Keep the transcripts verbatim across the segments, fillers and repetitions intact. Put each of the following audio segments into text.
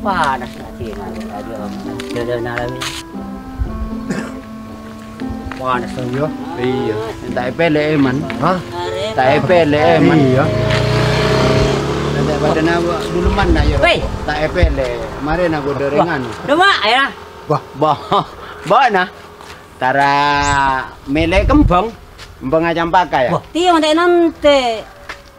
Panas nanti nanti aja udah nalamin panas aja iya tak pele eman hah tak pele eman iya nanti pada nawa dulu mana ya tak pele mari nago dorengan doma ya bah bah bah nah tara mele kembang kembang aja pakai ya tiang tak nanti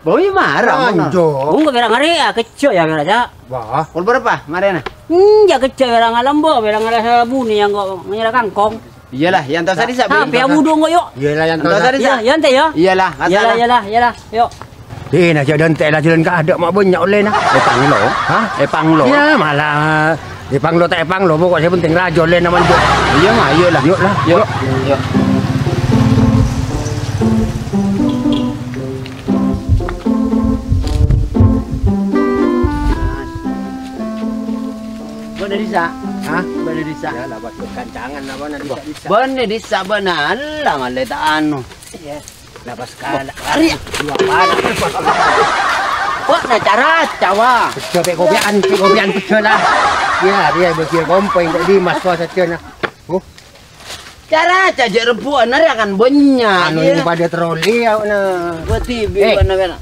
Boy marah, anjo. Ungu berang hari ya kecil ya berasa. Wah, kul berapa? Marena? Hmm, ya kecil berang alam bo, berang alam sabu nih yang kok menyerah kangkong. Iyalah, yang tadi sabi. Tapi yang budung kok yuk. Iyalah yang tadi sabi. Yang tadi ya. Iyalah, iyalah, iyalah, iyalah, yuk. Eh, nak jalan teh lah jalan ke ada mak banyak oleh nah. Epang lo, hah? Epang lo. Ya malah. Epang lo tak epang lo, pokoknya penting lah jalan nama tu. Iya mah, iyalah, yuk lah, yuk, yuk. Bener disa, hah? Bener disa. Dah lah, buat kancangan lah, bener disa. Bener disa, bener lah, malah tak anu. Yes. Lepas kali, hari dua kali. Buat nak cara cawa. Coba kopian, kopian pecah lah. Ya, dia bagi kompoin tak di masuk saja nak. Oh, cara cajer rebuan, nari akan banyak. Anu pada troli, awak nak. Buat tibi, bener-bener.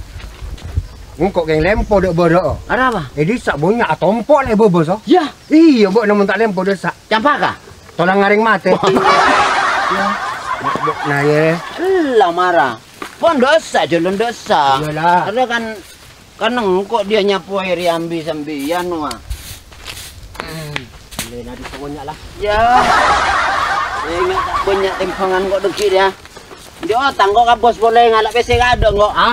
Engkok yang lempo dek bodoh. Ada apa? Eh disak banyak tompok le bobo so. Ya. Iya bok namun tak lempo desak. Campakah? Tolong ngaring mate. Ya. Mak dok nah ye. Lah marah. Pon dosak jalan dosak. Iyalah. Karena kan kan engkok dia nyapu air ambi sambian mah. Hmm. Le nadi banyaklah. Ya. Ingat tak banyak tempangan kok deki dia. Dia otang kok kabos boleh ngalak P C ada kok. Ha?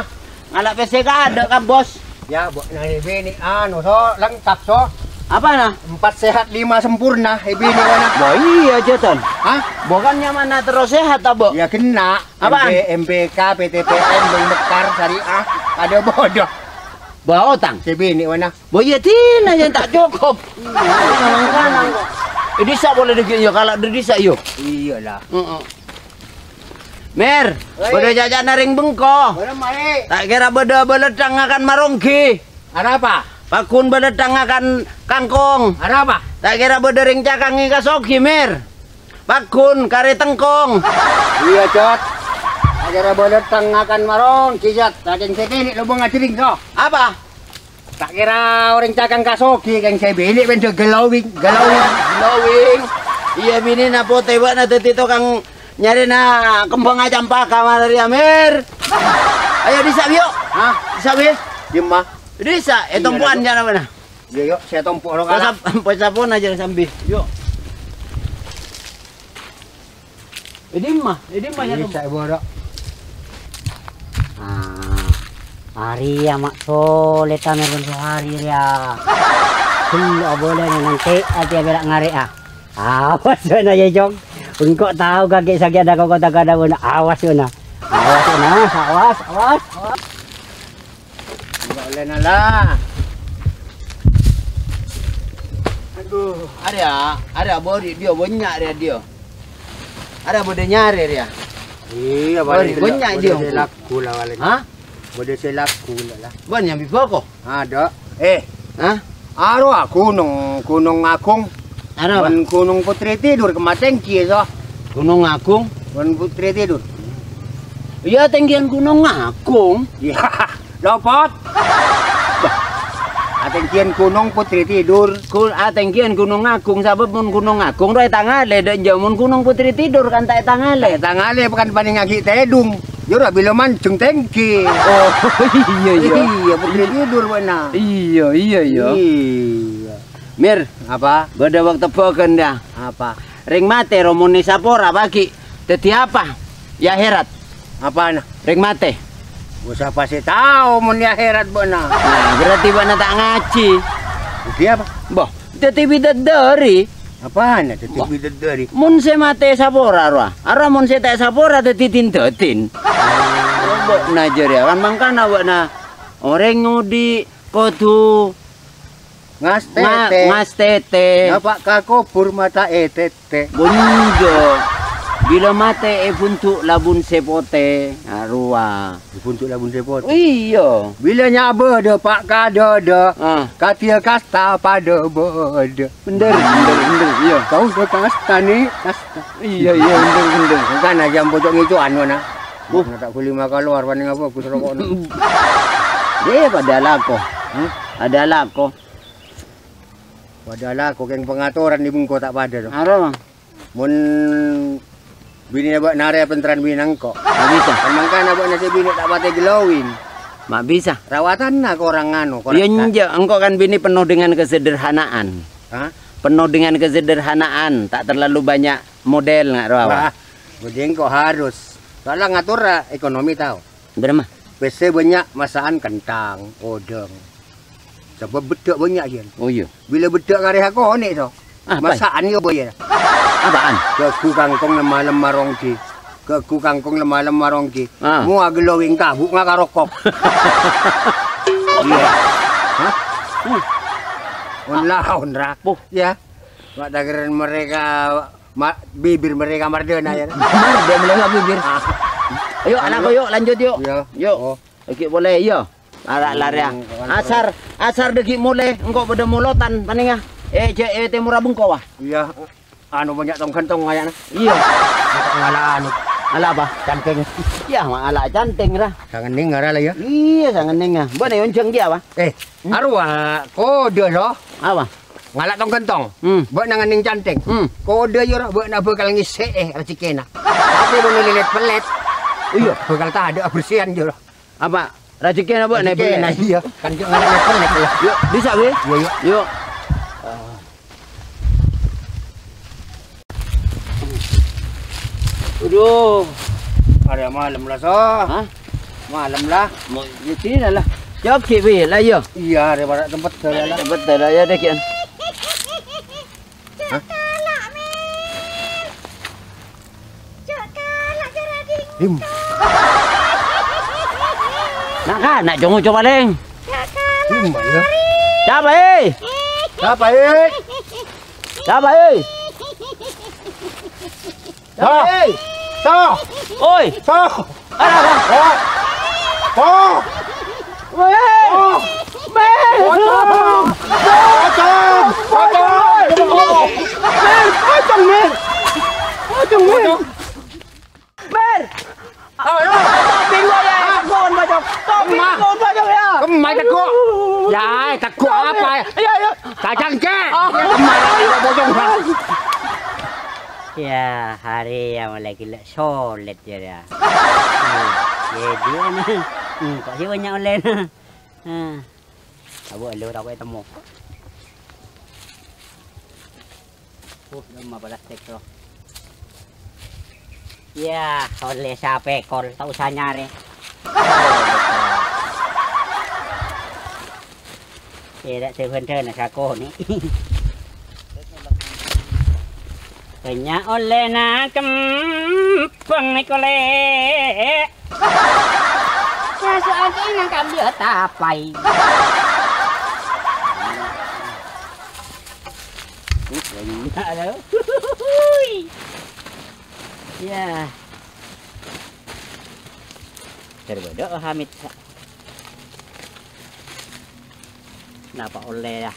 Anak P C ada kan bos? Ya, buat nari bini anu so lengkap so. Apa nah? Empat sehat lima sempurna. Bini mana? Boh iya jatan. Hah? Bukannya mana terus sehat abok? Ya kena. Apa? M P K, P T P N, Bengkar, Syariah, ada bodoh. Bawa otang. Si bini mana? Boh iya tina yang tak cukup. Kanan-kanan kok. Disak boleh dikit yuk, kalau disak yuk. Iyalah. Mir, bodoh jajan naring bengko. Tak kira bodoh beledang akan marongki. Ada apa? Pakun beledang akan kangkung. Ada apa? Tak kira bodoh ring cakang ika soki Mir. Pakun kari tengkong. Iya cot. Tak kira beledang akan marongki cot. Tak kira sekini lubang aciring so. Apa? Tak kira orang cakang kasoki kang sebeli bentuk gelawing, gelawing, gelawing. Iya bini napo tebak nanti tito kang. Nyari na kembang aja empat kamar dari Amir. Ayo disak yuk. Hah? Disak yuk? Dimah. Disak? Eh tumpuan jangan apa nah? Iya yuk, saya tumpuk orang kalah. Pasap pun aja sambil. Yuk. Eh dimah. Eh dimah ya tumpuk. Disak ibu aduk. Hari ya mak soleh tamir bensu hari ya. Tidak boleh nanti aja belak ngarik ah. Awas sana ya jong. Engkau tahu kakek sakit ada kau kata kada benda awas yuna, awas yuna, awas, awas, awas. Enggak boleh nalar. Aduh, ada, ada bodi dia banyak dia dia. Ada bodi nyari dia. Iya, bodi banyak dia. Bodi selaku lah walaupun. Hah? Bodi selaku lah. Banyak bivako. Ada. Eh, hah? Arwah kunung, kunung akung. Ban Gunung Putri tidur kemarin kisah Gunung Agung Ban Putri tidur. Iya tinggian Gunung Agung. Iya dapat. Tinggian Gunung Putri tidur. Tinggian Gunung Agung sabab pun Gunung Agung roy tangale dan jamun Gunung Putri tidur kan tak tangale. Tangale bukan paling ngaki tedung. Jora bila mancung tengki. Oh iya iya. Iya Putri tidur mana? Iya iya iya. Mir, apa? Beda waktu bogan dah. Apa? Ring mate romone sapora bagi. Jadi apa? Ya akhirat. Apa nak? Ring mate. Usah pasti tahu mun ya akhirat bona. Nah, berarti bona tak ngaji. Jadi apa? Boh, jadi bidadari. Apa nak jadi bidadari? Mun se mate sapora roa. Ara mun se tak sapora jadi tindotin. Boh najer ya. Kan mangkana bona orang ngudi kudu Ngas tete. Ngas tete. Napa kakubur mata e tete. Bunjo. Bila mata e buntuk labun sepote. Arua. Buntuk labun sepote. Iyo. Bila nyaba de pak kada de. Ah. Katia kasta pada bode. Bender, bender, bender. Iyo. Kau de kasta ni. Kasta. Iyo, iyo, bender, bender. Kan aja pojok ngicuan wana. Bu, tak boleh makan luar paning apa aku serokok ni. Dia pada lako. Hmm? Ada lako. Padahal aku yang pengaturan di bungko tak pada. Apa? Mun bini abak nare penteran binang kok. Mak bisa. Emang kan abak nasi bini tak patah gelawin. Mak bisa. Rawatan nak orang anu. Iya nja, engkau kan bini penuh dengan kesederhanaan. Hah? Penuh dengan kesederhanaan, tak terlalu banyak model nggak rawa. Budeng kok harus. Kalau ngatur ekonomi tahu. Berapa? P C banyak masakan kentang, odeng. Sebab bedak banyak je. Oh iya. Bila bedak kareh aku onik tu. Ah, masaan yo boye. Apaan? Kegu kangkung lemah-lemah rongki. Kegu kangkung lemah-lemah rongki. Ah. Mu agelo wing kabuk ngakarokok. Iya. Hah? Onlah onra. Puh, ya. Wak dageran mereka bibir mereka mardana ya. Dia melengap bibir. Ayo anak yuk lanjut yuk. Yuk. Okey boleh yo. Arak lari ya. Asar, asar degi mulai. Engkau pada mulotan paningah. Eh, eh, temurah bengkau wah. Iya. Anu banyak tong kentong ayana. Iya. Ala anu. Ala apa? Canteng. Iya, mak ala canteng lah. Sangat nengar lah ya. Iya, sangat nengar. Buat ni onjeng dia apa? Eh, arwah kode loh. Apa? Ngalak tong kentong. Hmm. Buat nangan neng canteng. Hmm. Kode yora buat nak bekal ngiseh eh rezeki nak. Tapi boleh lilit pelet. Iya. Bekal tak ada bersihan jora. Apa? Rajikin apa nak beli? Iya, kan kita nak level level lah. Yuk, bisa ke? Yuk, yuk, yuk. Aduh, ada malam lah so. Hah? Malam lah. Mau di sini lah. Jawab sih beli lah yo. Iya, ada banyak tempat dah lah. Tempat dah lah ya dekian. Hah? Lim. Nak kan? Nak jongo coba leng. Siapa eh? Siapa eh? Siapa eh? Siapa eh? Soh. Oi. Soh. Ada apa? Soh. Soh. Weh. Mer. Potong. Potong. Potong. Mer. Potong mer. Potong mer. Mer. Topin gua ya. Topin pojok. Topin pojok ya. Kemai tekuk. Ya tekuk apa ya. Ayo ayo. Kacang kek. Kemai pojok. Ya hari yang mulai gila. Solid ya dia. Ya dia ni. Kok sih banyak oleh. Tak boleh lu tak boleh temu. Oh lima belas tek tu. Ya, oleh siapa ekor, tak usah nyari. Tidak sebentar nak aku ni. Banyak oleh nak kempeng ni kole. Ya, soal ini nak ambil tapai. Banyak lah. Ya, terbodoh Hamid. Napa oleh lah,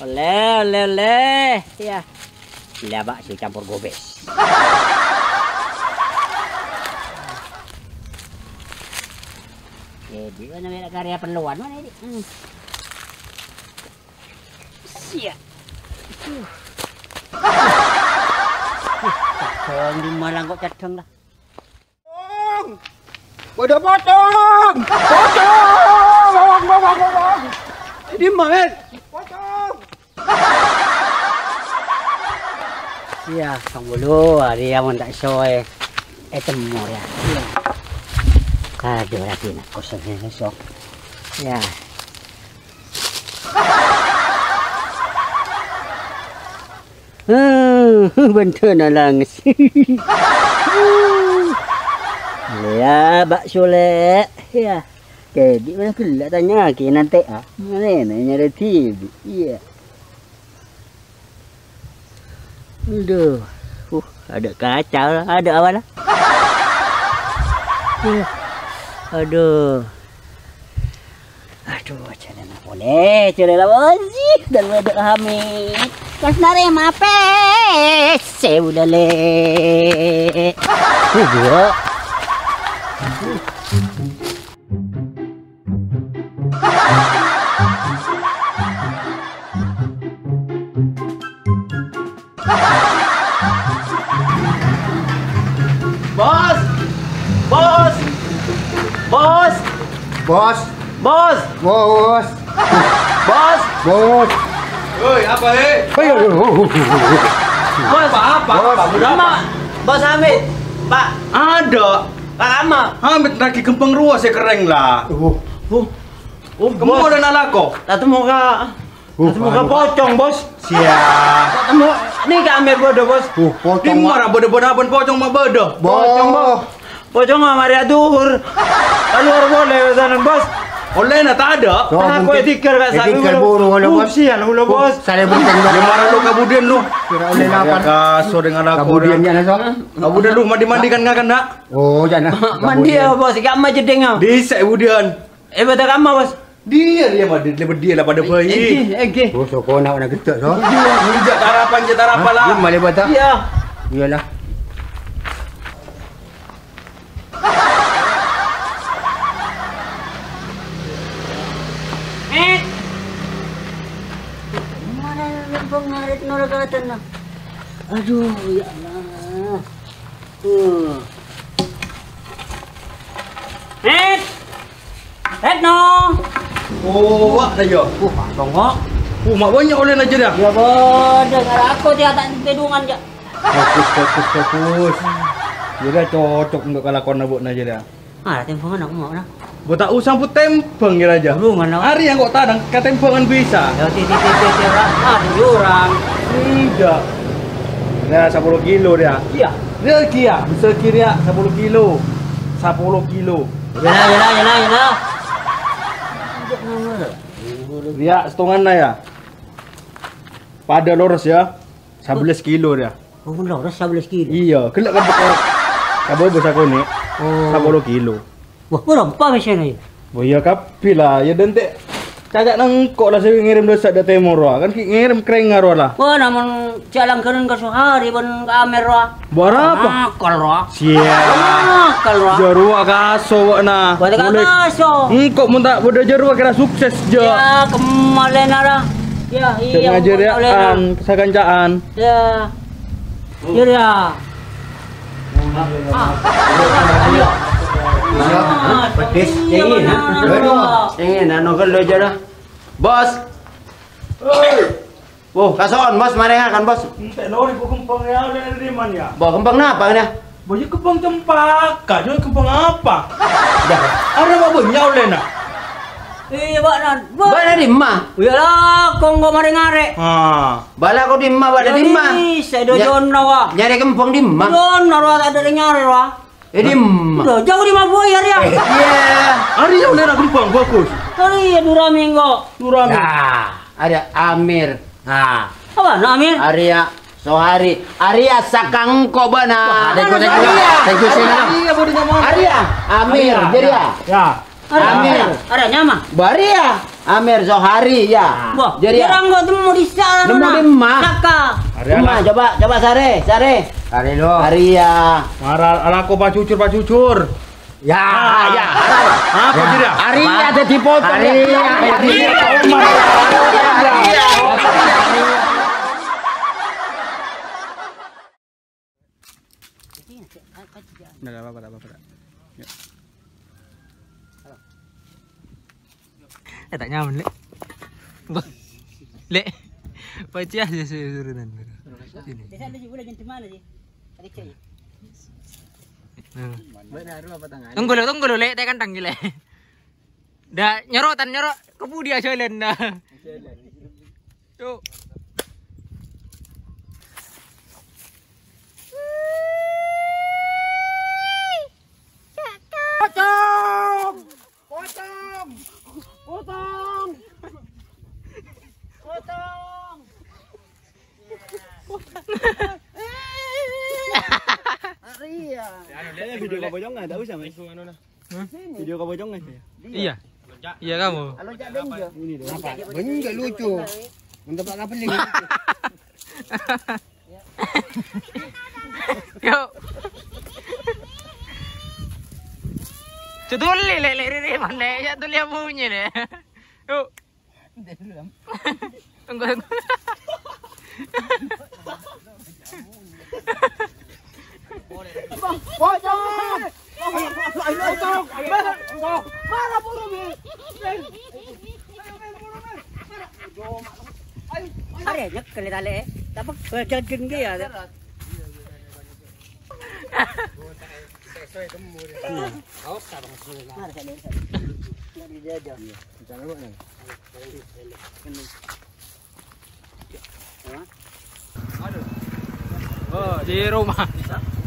oleh oleh oleh, ya. Laba si campur gobes. Eh, dia nak karya perluan mana ini? Siap. Tolong di malang kok cadang lah. Potong, udah potong, potong, bawang bawang bawang. Di mana? Potong. Ya, sambulu hari yang tak soy, eh temur ya. Kalau dia lagi nak kosong kosong, ya. Hmm, bentar nak nangis. Ya, bakso lek. Ya. Ke di mana kelak tanya ke nanti ah. Mana nanya ada tibi. Iya. Aduh. Uh, ada kacau lah, ada awal lah. Aduh. Aduh, cerita apa ni? Cerita apa sih? Dan ada kami. Kasnare mape seudale. Tujuh. Bos, bos, bos, bos, bos, bos, bos, bos. Woi apa he? Ayo, bos apa? Nama Bos Amir, Pak. Ada, Pak Amir. Amir lagi gempeng ruas ya kereng lah. Oh, oh, oh. Kamu ada nala kok? Tapi muka, tapi muka pocong bos. Siapa? Nih Kak Amir bodoh bos. Oh, pocong. Ini mana bodoh-bodoh pun pocong mah bodoh. Pocong bos. Pocong mah Maria Duhur. Kalau orang boleh pesanan bos. Oleh nak tak ada. Nah, kau tikar kat sana. Tikar burung oleh bos. Sian oleh bos. Saya bukan marah lu kemudian lu. Oleh apa? Kaso dengan aku. Kemudiannya nak sok. Kemudian lu mandi mandikan ngak nak. Oh, jangan. Mandi ya bos. Ikan macam dengau. Di sebudian. Eh betul kamu bos. Dia dia mandi lebih dia lah pada bayi. Okey. Bos kau nak nak getuk sok. Dia tarapan je tarapan lah. Dia boleh baca. Ya. Iyalah. Aduh, ya Allah. Uh. Red, red no. Oh, wak dah yo. Uh, tongok. Uh, mak banyak oleh aja dah. Ya bodoh, kalau aku dia tak tidungan je. Fokus, fokus, fokus. Dia dah cocok untuk kalakon nak buat aja dah. Ah, tempongan aku mau dah. Gua tak usah put tempeng je aja. Bungan lah. Hari yang kok tadang kat tempongan bisa. Ya titik-titik dia ah, jurang. Tidak. Nah, sepuluh kilo dia. Iya. Dia kia, besar kira sepuluh kilo. sepuluh kilo. Ya, ya, ya, ya, ya. Dia setengah lah ya. Pada lurus ya. sebelas kilo dia. Oh, lurus sebelas kilo. Iya, kelak kan betul. Kabel besar kau ni. Oh. sepuluh kilo. Wah, berapa macam ni? Wah, ya kapi lah. Ya dentek. Cagak nengkok lah saya ngirim dosa dari Timur lah. Kan ngirim kerengar lah. Wah, namun jalan keren ke sehari pun ke Amir lah. Berapa? Nakal lah. Siap. Nakal lah. Jarua kaso wak na. Buat kaso. Engkau pun tak bodoh jarua kira sukses je. Ya, kemalen lah. Ya, iya. Sengaja dia kan, kesakancaan. Ya. Ya, ya. Ah. Petis, cengin lah. Cengin lah, nongkel lo je dah. Bos! Oh, kason, bos, mana kan bos? Tidak lori, bu kempeng ya, udah ada di mana ya? Bawa kempeng apa kan ya? Baju kempeng cempak, kak, jual kempeng apa? Ada apa punya oleh nak? Iya, bak nak. Bak ada di mana? Iyalah, kong kau mari-ngari. Bala kau di mana, bak ada di mana? Saya dah jona wak. Nyari kempeng di mana? Jona wak, tak ada nyari wak. Ini mah. Jauh di Mabui hari ya. Iya. Hari yang mana gempang fokus. Hari ya Durami kok. Durami. Nah, ada Amir. Nah. Apa nak Amir? Arya Sohari. Arya Sakang kok bana. Ada kau tengok. Tengok sini lah. Arya Amir. Jadi ya. Ya. Amir. Ada nyama. Baria. Amir Sohari ya. Jadi ya. Orang kau temu di sana. Temu di mana? Kakak. Coba coba sare sare. Hari lo. Hari ya. Marah ala kau pacucur pacucur. Ya, ya. Apa dia? Hari ada dipotong. Hari ya. Hari ya. Nggak apa-apa, apa-apa. Eh tak nyaman lek. Lek. Paci aja suruhan. Sini. Desa lu udah ganti mana sih? Tunggu dulu, tunggu dulu, lek, tekan tanggil lek. Dah nyerotan nyerot, kepu dia jalan dah. Tuh. Pocong, pocong. Potong. Potong. Ria. Saya video kobojong enggak tahu sama. Video kobojong enggak saya? Iya. Iya kamu. Loncat danger. Ini apa? Enggak lucu. Untuk apa peling? Yo. Cetul le le le mana ya tuh lihat bunyi deh. Yuk. Enggak enggak. Potong. Potong. Mana burung ini? Are nyek kali tale. Tapi gajen ge ya. Saya temu dia. Awas sarang sini lah. Marah kali saya. Jadi dia jam. Kita lewat nih. Ini. Ya. Aduh. Oh, di rumah.